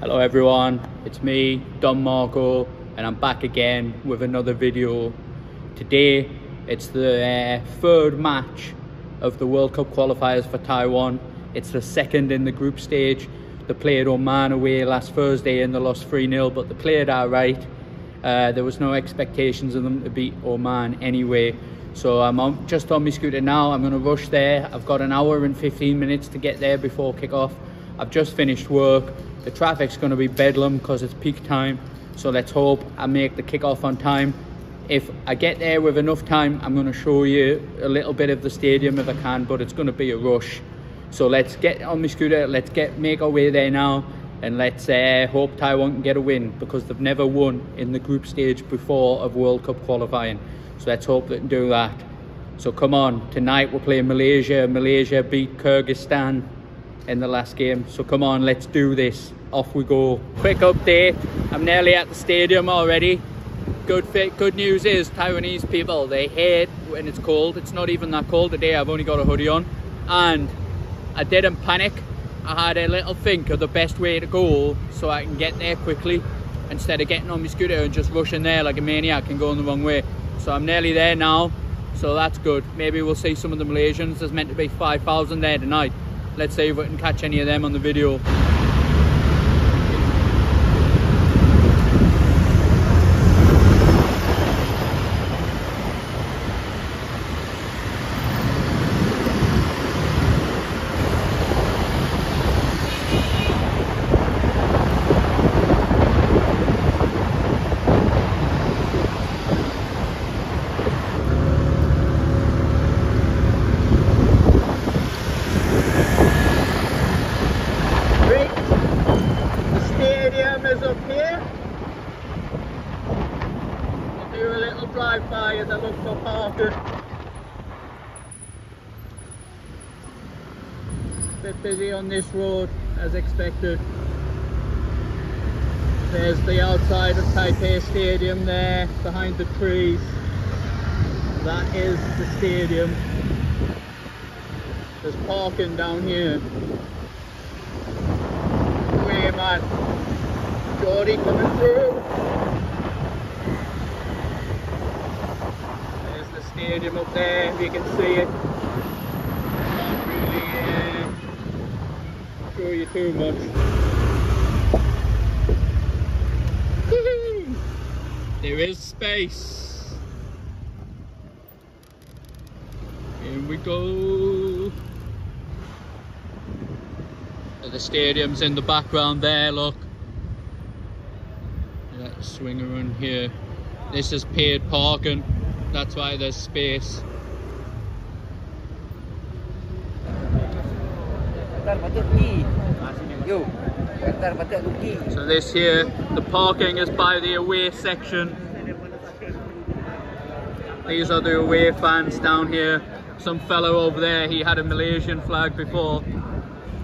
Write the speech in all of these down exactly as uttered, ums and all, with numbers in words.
Hello everyone, it's me, Don Maarko, and I'm back again with another video. Today, it's the uh, third match of the World Cup qualifiers for Taiwan. It's the second in the group stage. They played Oman away last Thursday and they lost three nil, but they played alright. Uh, there was no expectations of them to beat Oman anyway. So I'm on, just on my scooter now. I'm going to rush there. I've got an hour and fifteen minutes to get there before kick-off. I've just finished work. The traffic's going to be bedlam because it's peak time. So let's hope I make the kick-off on time. If I get there with enough time, I'm going to show you a little bit of the stadium if I can, but it's going to be a rush. So let's get on my scooter. Let's get make our way there now. And let's uh, hope Taiwan can get a win, because they've never won in the group stage before of World Cup qualifying. So let's hope they can do that. So come on, tonight we're playing Malaysia. Malaysia beat Kyrgyzstan in the last game. So come on, let's do this. Off we go. Quick update, I'm nearly at the stadium already. Good fit. Good news is Taiwanese people, they hate when it's cold. It's not even that cold today. I've only got a hoodie on. And I didn't panic. I had a little think of the best way to go so I can get there quickly instead of getting on my scooter and just rushing there like a maniac and going the wrong way. So I'm nearly there now, so that's good. Maybe we'll see some of the Malaysians. There's meant to be five thousand there tonight. Let's see if we can catch any of them on the video. Busy on this road as expected. There's the outside of Taipei Stadium there behind the trees. That is the stadium. There's parking down here. Way man, Jordy coming through. There's the stadium up there if you can see it. You too much. There is space. Here we go. The stadium's in the background there, look. Let's swing around here. This is paid parking. That's why there's space. So this here, the parking is by the away section. These are the away fans down here. Some fellow over there, he had a Malaysian flag before.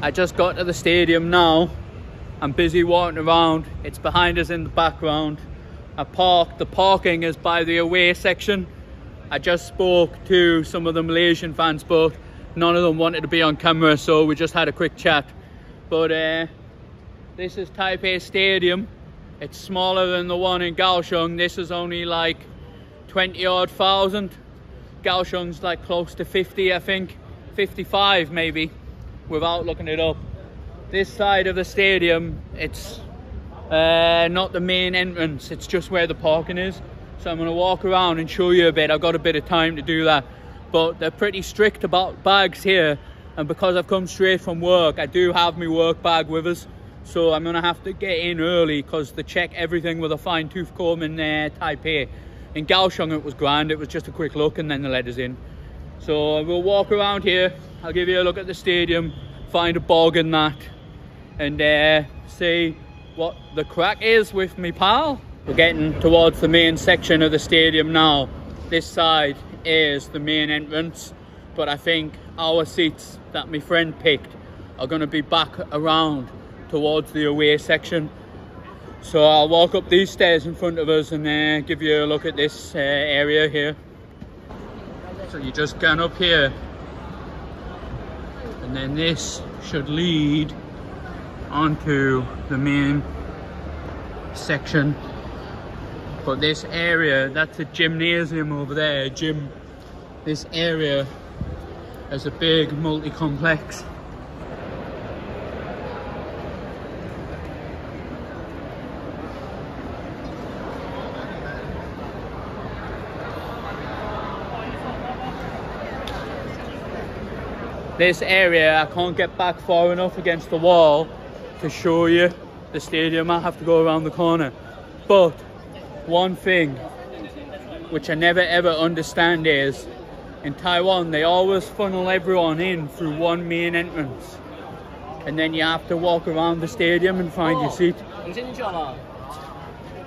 I just got to the stadium now. I'm busy walking around. It's behind us in the background. I parked. The parking is by the away section. I just spoke to some of the Malaysian fans, but none of them wanted to be on camera, so we just had a quick chat. But uh, this is Taipei Stadium. It's smaller than the one in Kaohsiung. This is only like twenty odd thousand. Kaohsiung's like close to fifty, I think. fifty-five maybe, without looking it up. This side of the stadium, it's uh, not the main entrance. It's just where the parking is. So I'm gonna walk around and show you a bit. I've got a bit of time to do that. But they're pretty strict about bags here, and because I've come straight from work, I do have my work bag with us, so I'm gonna have to get in early because they check everything with a fine tooth comb in uh, Taipei. In Kaohsiung it was grand, it was just a quick look and then they let us in. So we'll walk around here, I'll give you a look at the stadium, find a bog in that, and uh, see what the crack is with me pal. We're getting towards the main section of the stadium now. This side is the main entrance, but I think our seats that my friend picked are going to be back around towards the away section. So I'll walk up these stairs in front of us and uh, give you a look at this uh, area here. So you just come up here and then this should lead onto the main section. But this area, that's a gymnasium over there, a gym. This area is a big multi-complex. This area, I can't get back far enough against the wall to show you the stadium. I have to go around the corner. But one thing which I never ever understand is in Taiwan, they always funnel everyone in through one main entrance. And then you have to walk around the stadium and find your seat. It's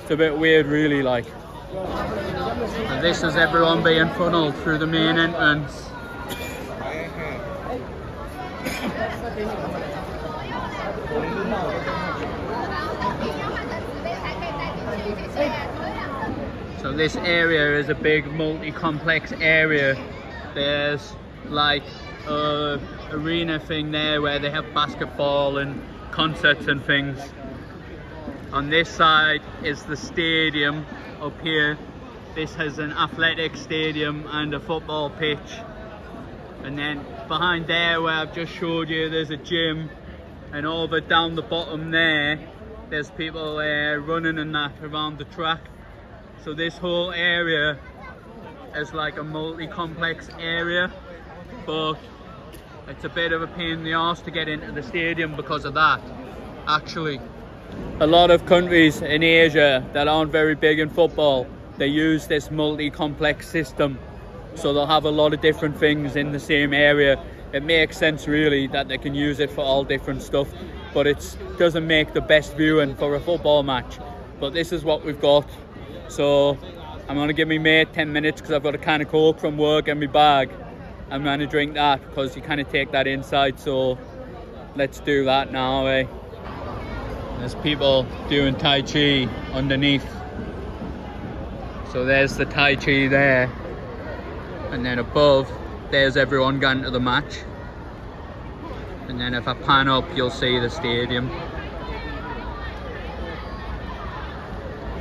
a bit weird really, like. And this is everyone being funneled through the main entrance. So this area is a big multi-complex area. There's like a arena thing there where they have basketball and concerts and things. On this side is the stadium up here. This has an athletic stadium and a football pitch. And then behind there where I've just showed you, there's a gym. And over down the bottom there, there's people uh, running and that around the track. So this whole area is like a multi-complex area, but it's a bit of a pain in the arse to get into the stadium because of that. Actually, a lot of countries in Asia that aren't very big in football, they use this multi-complex system. So they'll have a lot of different things in the same area. It makes sense really that they can use it for all different stuff, but it doesn't make the best viewing for a football match. But this is what we've got. So I'm gonna give me mate ten minutes because I've got a can of Coke from work in my bag. I'm gonna drink that because you kind of take that inside. So let's do that now, eh? There's people doing Tai Chi underneath. So there's the Tai Chi there. And then above, there's everyone going to the match. And then if I pan up, you'll see the stadium.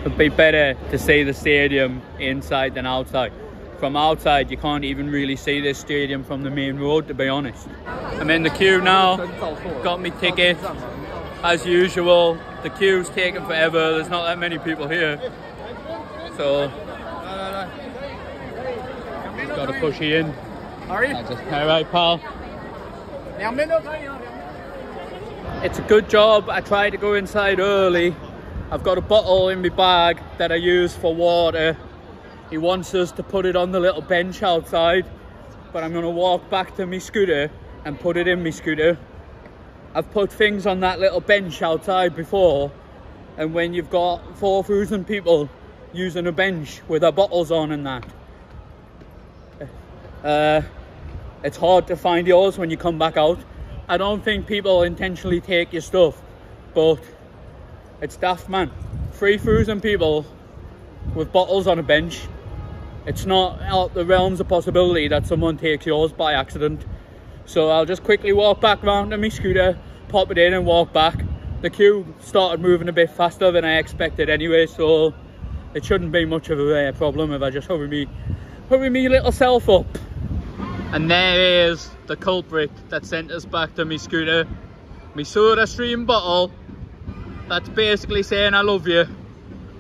It'd be better to see the stadium inside than outside. From outside, you can't even really see this stadium from the main road, to be honest. I'm in the queue now, got my ticket. As usual, the queue's taken forever. There's not that many people here. So, just gotta push you in. Alright, pal. It's a good job I tried to go inside early. I've got a bottle in my bag that I use for water. He wants us to put it on the little bench outside, but I'm gonna walk back to my scooter and put it in my scooter. I've put things on that little bench outside before, and when you've got four thousand people using a bench with their bottles on and that, Uh, it's hard to find yours when you come back out. I don't think people intentionally take your stuff, but it's daft, man. three thousand people with bottles on a bench. It's not out the realms of possibility that someone takes yours by accident. So I'll just quickly walk back round to my scooter, pop it in and walk back. The queue started moving a bit faster than I expected anyway, so it shouldn't be much of a uh, problem if I just hurry me, hurry me little self up. And there is the culprit that sent us back to my scooter. My SodaStream bottle. That's basically saying I love you.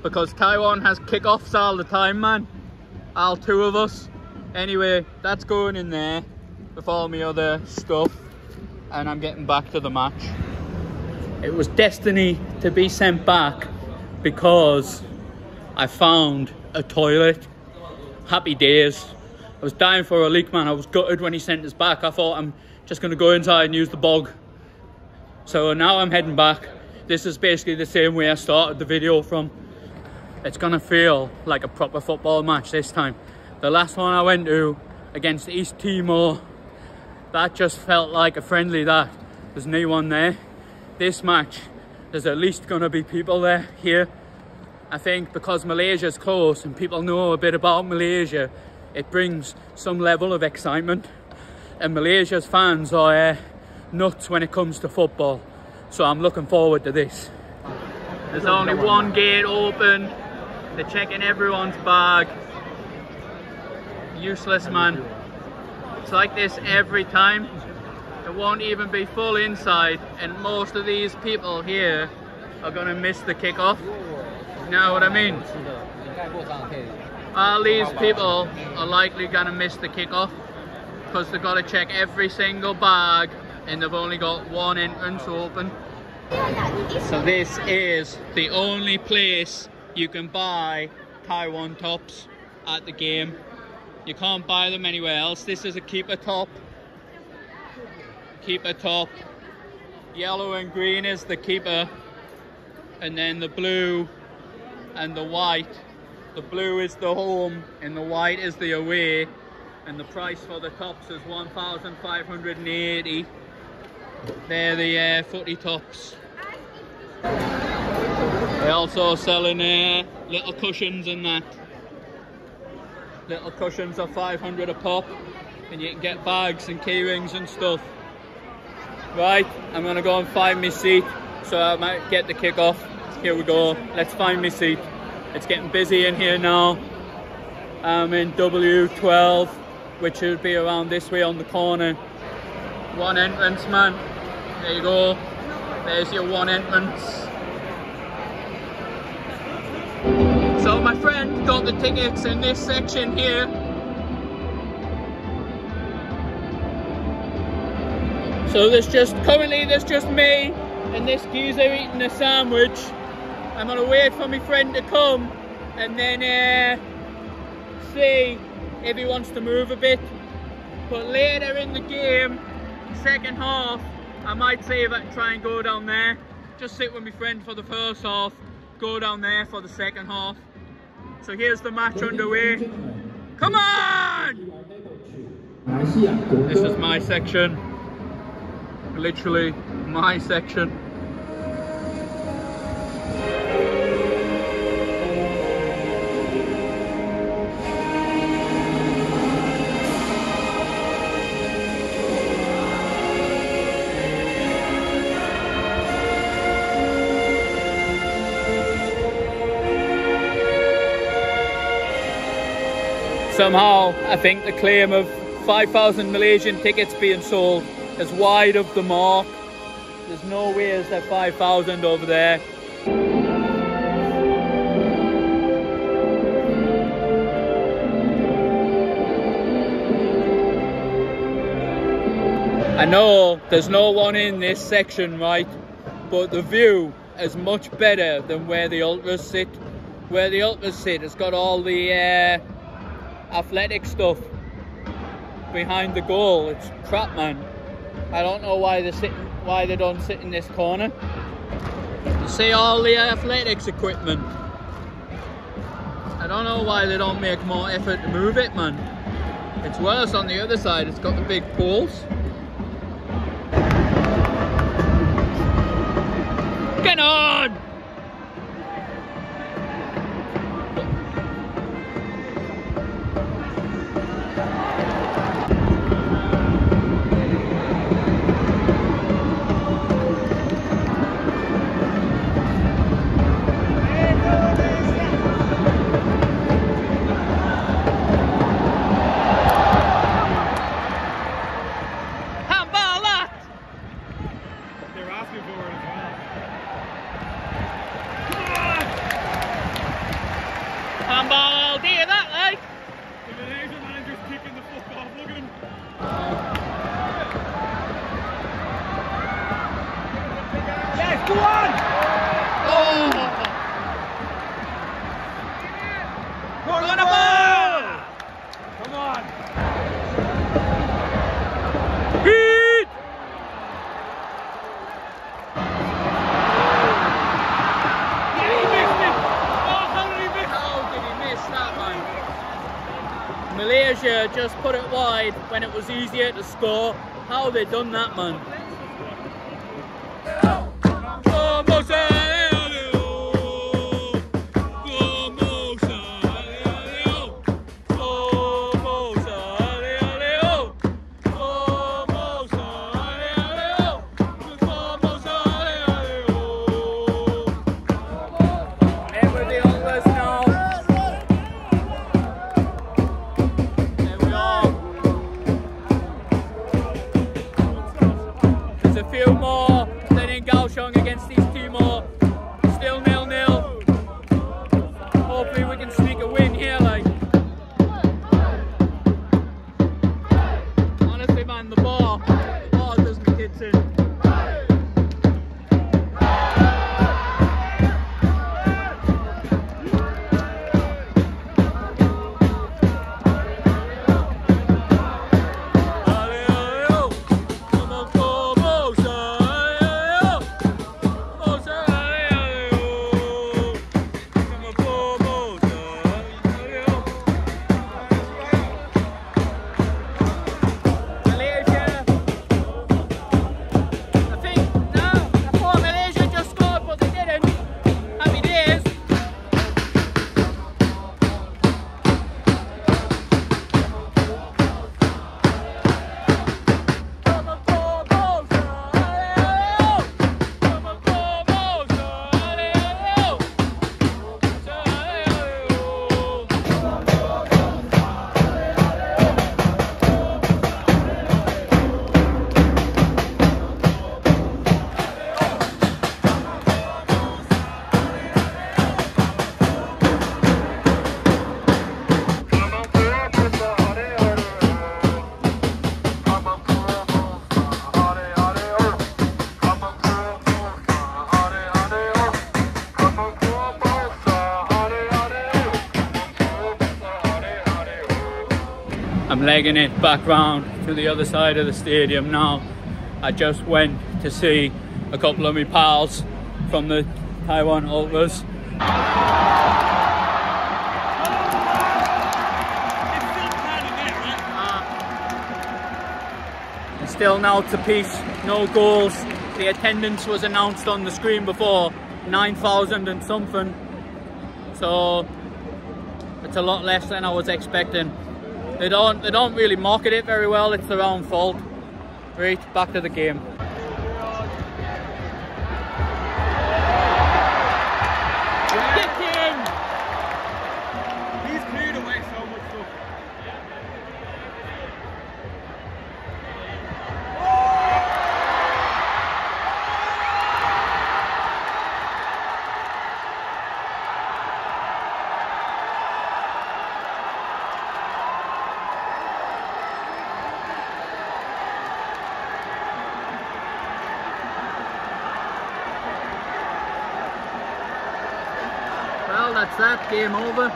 Because Taiwan has kickoffs all the time, man. All two of us. Anyway, that's going in there with all my other stuff. And I'm getting back to the match. It was destiny to be sent back because I found a toilet. Happy days. I was dying for a leak, man. I was gutted when he sent us back. I thought I'm just going to go inside and use the bog. So now I'm heading back. This is basically the same way I started the video from. It's going to feel like a proper football match this time. The last one I went to against East Timor, that just felt like a friendly that. There's no one there. This match, there's at least going to be people there here. I think because Malaysia's close and people know a bit about Malaysia, it brings some level of excitement, and Malaysia's fans are uh, nuts when it comes to football. So I'm looking forward to this. There's only one gate open. They're checking everyone's bag. Useless, man. It's like this every time. It won't even be full inside, and most of these people here are gonna miss the kickoff. You know what I mean? All these people are likely gonna miss the kickoff because they've got to check every single bag, and they've only got one entrance open. So this is the only place you can buy Taiwan tops at the game. You can't buy them anywhere else. This is a keeper top. Keeper top. Yellow and green is the keeper, and then the blue and the white. The blue is the home and the white is the away, and the price for the tops is one thousand five hundred eighty. They're the uh, footy tops. They're also selling uh, little cushions and that. Little cushions are five hundred a pop, and you can get bags and key rings and stuff. Right, I'm gonna go and find my seat, so I might get the kick off. Here we go, let's find my seat. It's getting busy in here now. I'm in W twelve, which should be around this way on the corner. One entrance, man. There you go. There's your one entrance. So my friend got the tickets in this section here. So there's just, currently there's just me and this geezer eating a sandwich. I'm gonna wait for my friend to come and then uh, see if he wants to move a bit. But later in the game, second half, I might see if I can try and go down there. Just sit with my friend for the first half, go down there for the second half. So here's the match underway. Come on! This is my section. Literally my section. Somehow, I think the claim of five thousand Malaysian tickets being sold is wide of the mark. There's no way is there five thousand over there. I know there's no one in this section, right? But the view is much better than where the ultras sit. Where the ultras sit, it's got all the uh, athletic stuff behind the goal. It's crap, man. I don't know why they're sitting, why they don't sit in this corner. You see all the athletics equipment. I don't know why they don't make more effort to move it, man. It's worse on the other side. It's got the big poles. Get on! Malaysia just put it wide when it was easier to score. How have they done that, man? Kaohsiung against East Timor. Still nil nil. Hopefully we can sneak a win here, like. Honestly, man, the ball, the ball doesn't get in. I'm legging it back round to the other side of the stadium now. I just went to see a couple of my pals from the Taiwan Ultras. It's still nil to peace, no goals. The attendance was announced on the screen before, nine thousand and something. So it's a lot less than I was expecting. They don't, they don't really market it very well, it's their own fault. Right, back to the game. He's cleared away so much stuff. That's that, game over.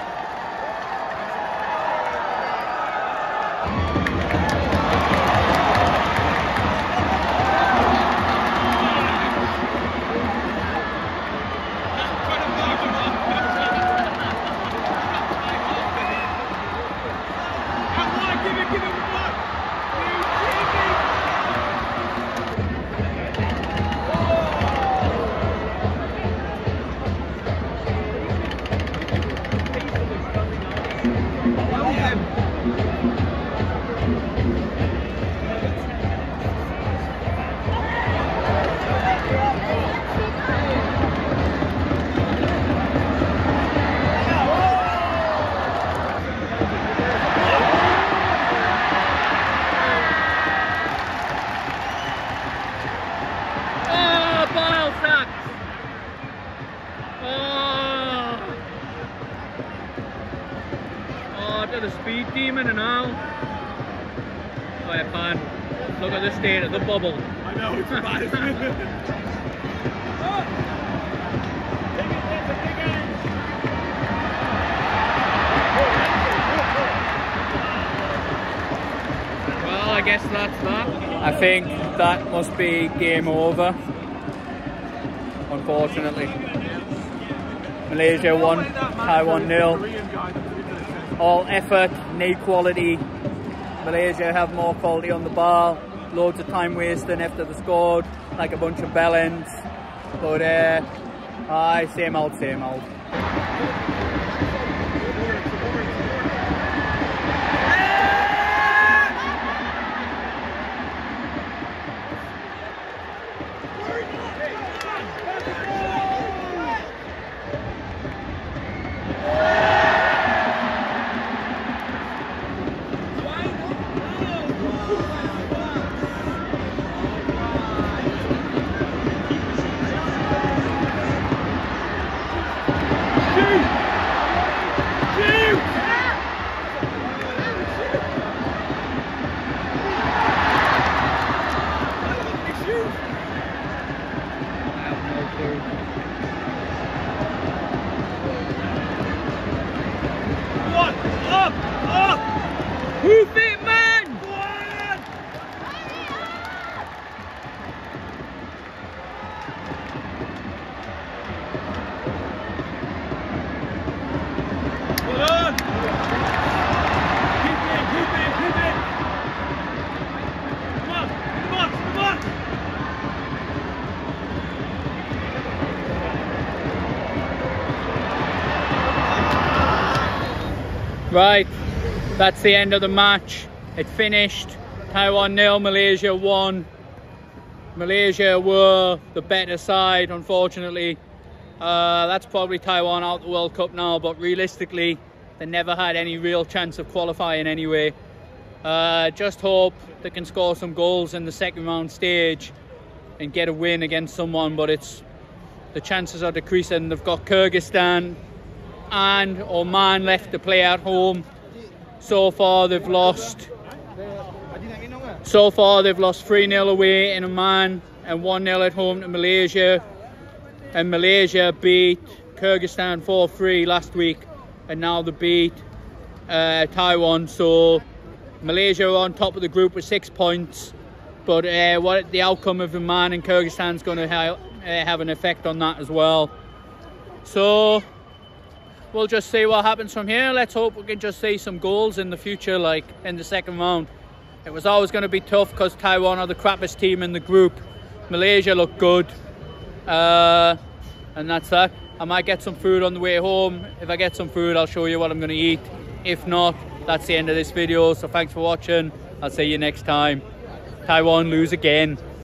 The speed demon and all. Oh yeah, fine. Look at the state of the bubble. I know, it's bad. Take it, that's a big edge. Well, I guess that's that. I think that must be game over. Unfortunately. Malaysia won, Taiwan nil. All effort, need quality. Malaysia have more quality on the ball. Loads of time wasting after they scored, like a bunch of bellends. But uh, aye, same old, same old. One, up, up! Move it, man! One! One! Keep it, keep it, keep it! Come on, come on, come on! Right, that's the end of the match. It finished Taiwan nil, Malaysia one. Malaysia were the better side, unfortunately. Uh, that's probably Taiwan out the World Cup now, but realistically, they never had any real chance of qualifying anyway. Uh, just hope they can score some goals in the second round stage and get a win against someone, but it's the chances are decreasing. They've got Kyrgyzstan and Oman left to play at home. So far they've lost so far they've lost three nil away in Oman and one nil at home to Malaysia, and Malaysia beat Kyrgyzstan four three last week, and now they beat uh, Taiwan. So Malaysia are on top of the group with six points, but uh, what the outcome of Oman and Kyrgyzstan is going to ha uh, have an effect on that as well. So we'll just see what happens from here. Let's hope we can just see some goals in the future, like in the second round. It was always going to be tough because Taiwan are the crappiest team in the group. Malaysia look good. Uh, and that's that. I might get some food on the way home. If I get some food, I'll show you what I'm going to eat. If not, that's the end of this video. So thanks for watching. I'll see you next time. Taiwan lose again.